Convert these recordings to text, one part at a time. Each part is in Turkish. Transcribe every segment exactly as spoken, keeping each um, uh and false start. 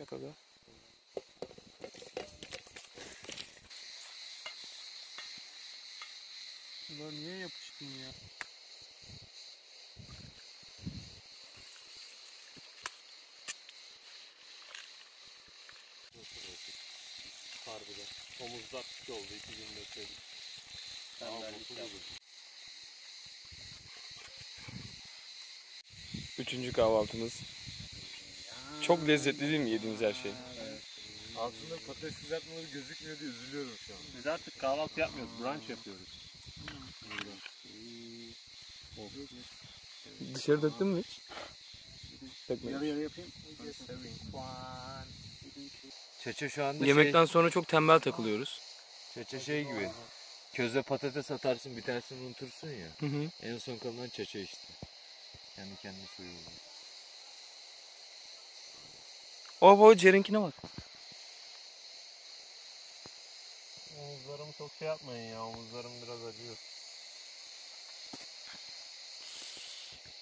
Şaka be. Bunlar niye yapıştın ya? Harbiden. Omuzlar küçük oldu. iki gün bekledik. Üçüncü kahvaltımız. Çok lezzetli değil mi yediğimiz her şey? Evet. Aslında patates kızartmaları gözükmüyor diye üzülüyorum şu an. Biz artık kahvaltı yapmıyoruz. Brunch yapıyoruz. Dışarı döktün mü hiç? Yarı yarı yapayım. Çeçe şu anda yemekten şey... sonra çok tembel takılıyoruz. Çeçe şey gibi. Közde patates atarsın, bir tanesini unutursun ya. Hı hı. En son kalan çeçe işte. Kendi kendine suyu oluyor. Oho, Ceren'kine bak. Omuzlarımı çok şey yapmayın ya. Omuzlarım biraz acıyor.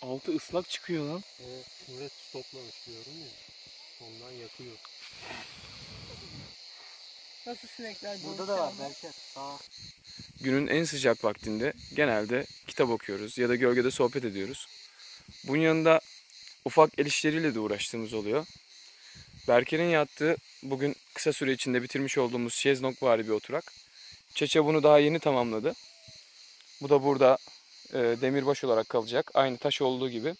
Altı ıslak çıkıyor lan. Evet, kuvvet toplamış diyorum ya. Ondan yakıyor. Nasıl sinekler? Burada da var belki. Günün en sıcak vaktinde genelde kitap okuyoruz ya da gölgede sohbet ediyoruz. Bunun yanında ufak el işleriyle de uğraştığımız oluyor. Berker'in yattığı, bugün kısa süre içinde bitirmiş olduğumuz şezlongvari bir oturak. Çeçe bunu daha yeni tamamladı. Bu da burada e, demirbaş olarak kalacak. Aynı taş olduğu gibi.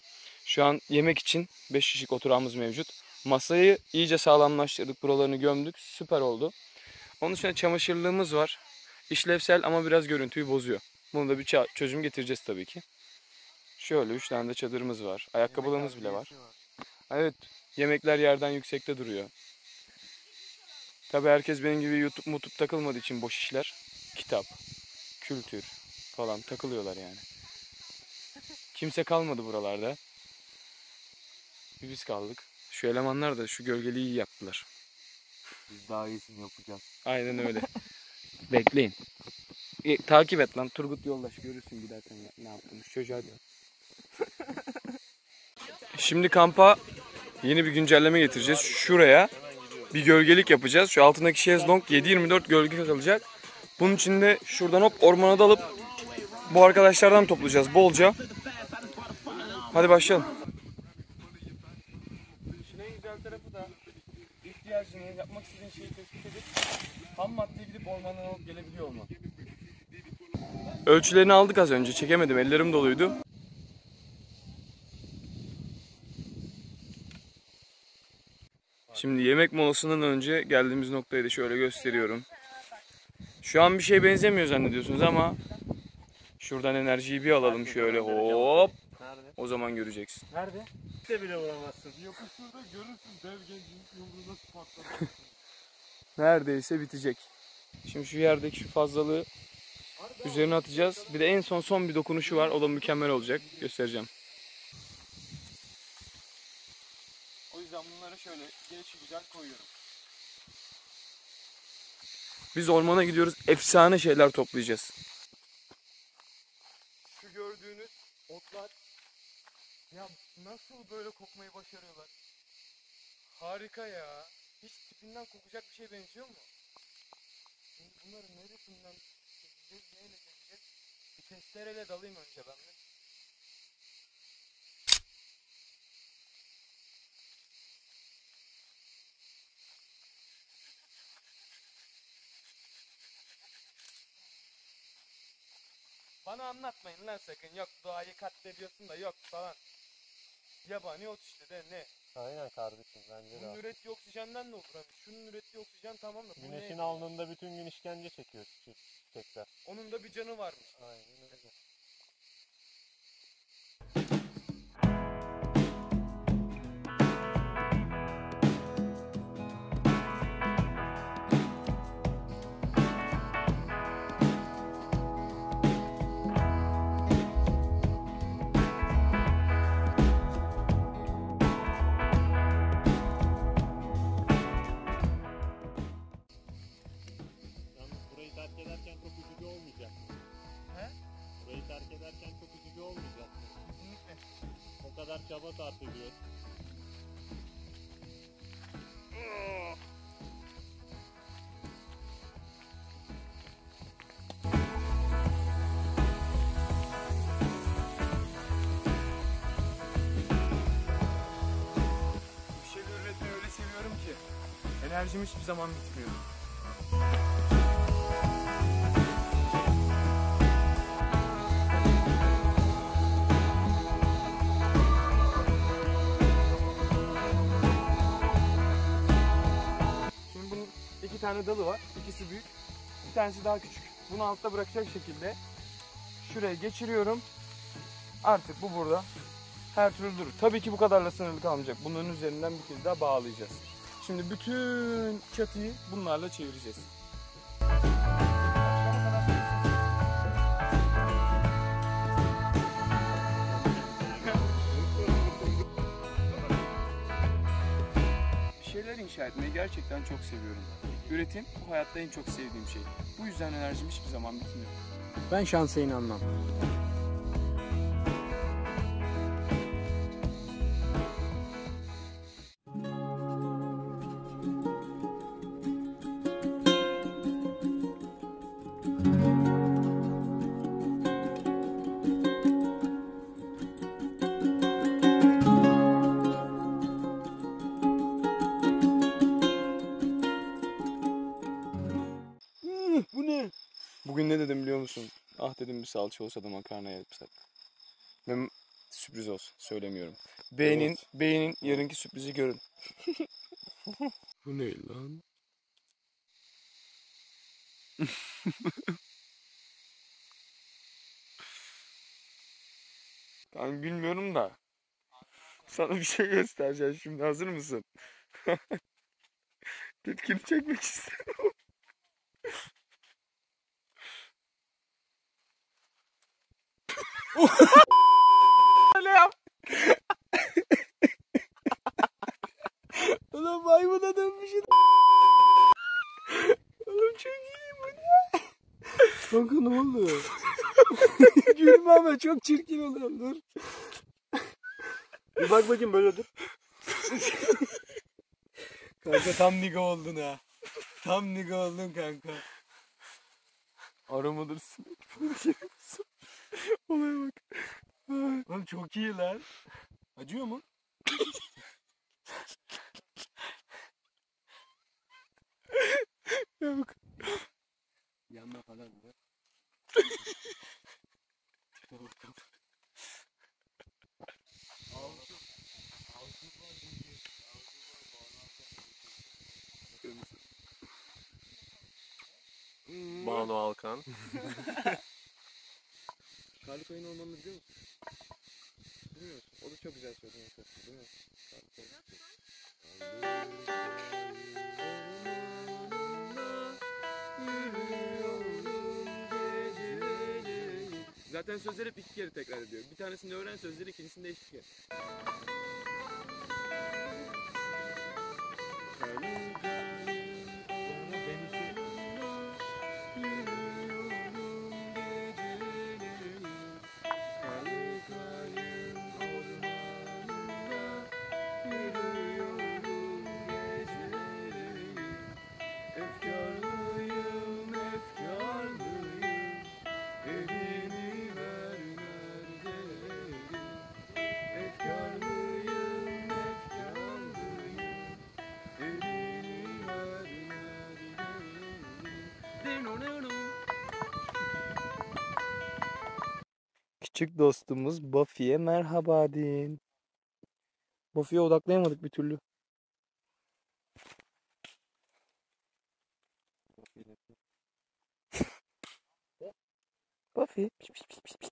Şu an yemek için beş kişilik oturağımız mevcut. Masayı iyice sağlamlaştırdık, buralarını gömdük. Süper oldu. Onun dışında çamaşırlığımız var. İşlevsel ama biraz görüntüyü bozuyor. Bunu da bir çözüm getireceğiz tabii ki. Şöyle üç tane de çadırımız var. Ayakkabılarımız bile var. Evet. Yemekler yerden yüksekte duruyor. Tabii herkes benim gibi YouTube mutup takılmadığı için boş işler. Kitap, kültür falan takılıyorlar yani. Kimse kalmadı buralarda. Bir biz kaldık. Şu elemanlar da şu gölgeliği iyi yaptılar. Biz daha iyisini yapacağız. Aynen öyle. Bekleyin. E, takip et lan Turgut Yoldaş, görürsün giderken ya, ne yaptığımız çocuğa diyor. Şimdi kampa yeni bir güncelleme getireceğiz. Şuraya bir gölgelik yapacağız. Şu altındaki şezlong yedi yirmi dört gölge kalacak. Bunun için de şuradan hop ormana dalıp bu arkadaşlardan toplayacağız bolca. Hadi başlayalım. İşin en güzel tarafı da ihtiyacını, yapmak istediğin şeyi tespit edip ham maddeye gidip ormandan alıp gelebiliyor olmak. Ölçülerini aldık az önce. Çekemedim. Ellerim doluydu. Şimdi yemek molasından önce geldiğimiz noktayı da şöyle gösteriyorum. Şu an bir şeye benzemiyor zannediyorsunuz ama şuradan enerjiyi bir alalım şöyle hop. O zaman göreceksin. Nerede? De bile vuramazsın. Yokuş şurada görürsün dev gencin yumruğu nasıl patladı. Neredeyse bitecek. Şimdi şu yerdeki şu fazlalığı üzerine atacağız. Bir de en son son bir dokunuşu var. O da mükemmel olacak. Göstereceğim. O yüzden bunları şöyle gelişi güzel koyuyorum. Biz ormana gidiyoruz. Efsane şeyler toplayacağız. Şu gördüğünüz otlar. Ya nasıl böyle kokmayı başarıyorlar? Harika ya. Hiç tipinden kokacak bir şey benziyor mu? Şimdi bunların neresinden... Biz neyle çekeceğiz? Bir testereyle dalayım önce ben de. Bana anlatmayın lan sakın. Yok doğayı katlediyorsun da yok falan. Yabani ot işte de ne? Aynen kardeşim bence de. Bunun ürettiği oksijenden ne olur abi? Şunun ürettiği oksijen tamam da. Güneşin alnında bütün gün işkence çekiyor çiçekler. Onun da bir canı varmış. Aynen öyle. Bir şey üretmeyi öyle seviyorum ki enerjim hiçbir zaman bitmiyor. İki tane dalı var, ikisi büyük, bir tanesi daha küçük. Bunu altta bırakacak şekilde şuraya geçiriyorum. Artık bu burada her türlü durur. Tabii ki bu kadarla sınırlı kalmayacak. Bunların üzerinden bir kez daha bağlayacağız. Şimdi bütün çatıyı bunlarla çevireceğiz. Bir şeyler inşa etmeyi gerçekten çok seviyorum. Üretim bu hayatta en çok sevdiğim şey. Bu yüzden enerjim hiçbir zaman bitmiyor. Ben şansa inanmam. Bugün ne dedim biliyor musun? Ah dedim, bir salça olsa da makarna yapsak. Ve sürpriz olsun, söylemiyorum. Beğenin, evet. Beğenin, yarınki sürprizi görün. Bu ne lan? Ben bilmiyorum da. Sana bir şey göstereceğim şimdi, hazır mısın? Tepkini çekmek istiyorum. Öyle yap. Ulan maymuna dönmüşsün. Oğlum çok iyi bu ne? Kanka ne oldu? Gülme ama çok çirkin oluyor, dur. Bir bak bakayım, böyle dur. Kanka tam niga oldun ha. Tam niga oldun kanka. Aromadır sürekli. Olaya bak. Oğlum çok iyi lan. Acıyor mu? Ya bak. Yanma falan mı? Banu Alkan. Karlıköy'ün olmanı biliyor musun? Bilmiyorum. O da çok güzel söylüyor. Değil mi? Zaten sözleri hep iki kere tekrar ediyor. Bir tanesini öğren sözleri, ikincisini de eşlik et. Küçük dostumuz Buffy'ye merhaba deyin. Buffy'ye odaklayamadık bir türlü. Buffy. Piş piş piş piş.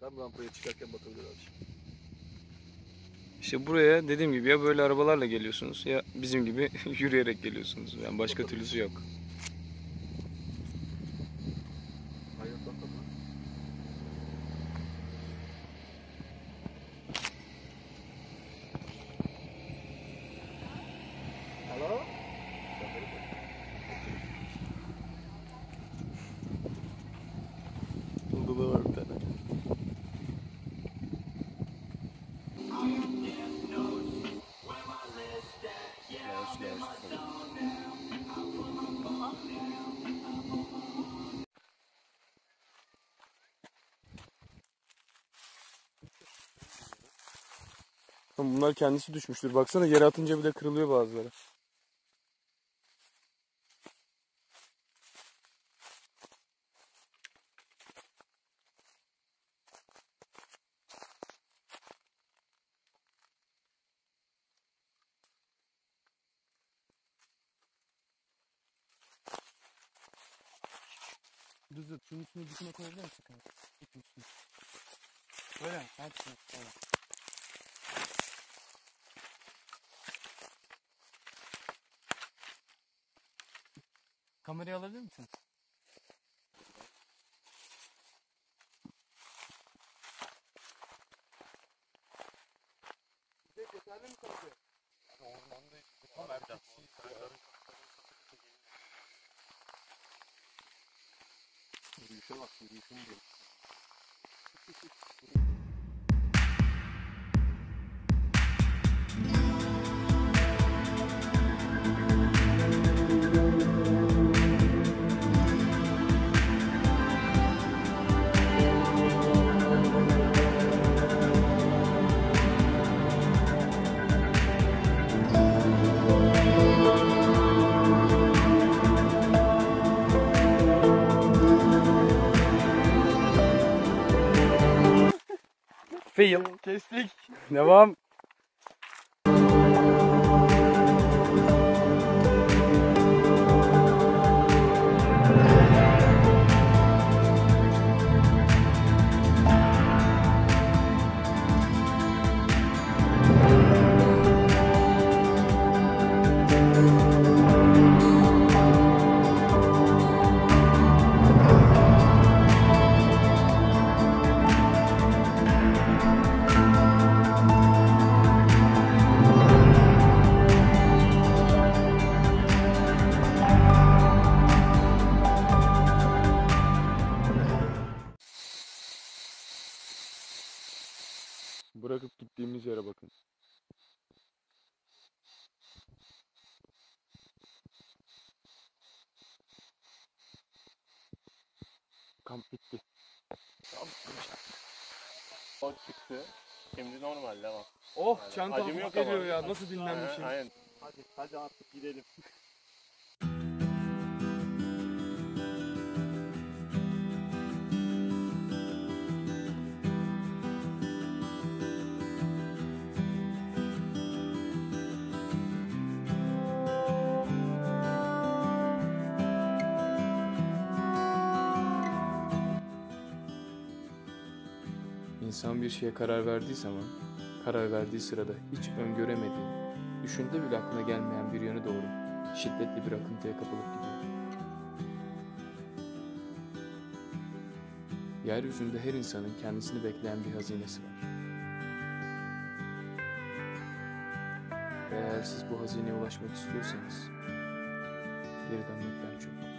Tam rampaya çıkarken bakabilir abi. İşte buraya dediğim gibi ya böyle arabalarla geliyorsunuz ya bizim gibi yürüyerek geliyorsunuz. Yani başka türlüsü yok. Bunlar kendisi düşmüştür. Baksana yere atınca bile kırılıyor bazıları. Düzlet, şunun üstüne dikine koyabilir misin? Öyle mi? Hepsini. Kamerayı alabilir misin? Bir de yeterli mi kaldı? Ormanda ama erkek sayıları yürüyüşe bak, yürüyüşüm değil. Fail. Kestik. Devam. Bırakıp gittiğimiz yere bakın. Kamp bitti. Kamp bitti. O çıktı. Şimdi normal ama. Oh yani çantam yok ediyor ya. Nasıl dinlenmişim. Aynen. Hadi hadi artık gidelim. İnsan bir şeye karar verdiği zaman, karar verdiği sırada hiç öngöremediği, düşündüğü bile aklına gelmeyen bir yöne doğru şiddetli bir akıntıya kapılıp gidiyor. Yeryüzünde her insanın kendisini bekleyen bir hazinesi var. Ve eğer siz bu hazineye ulaşmak istiyorsanız, geri dönmekten çok.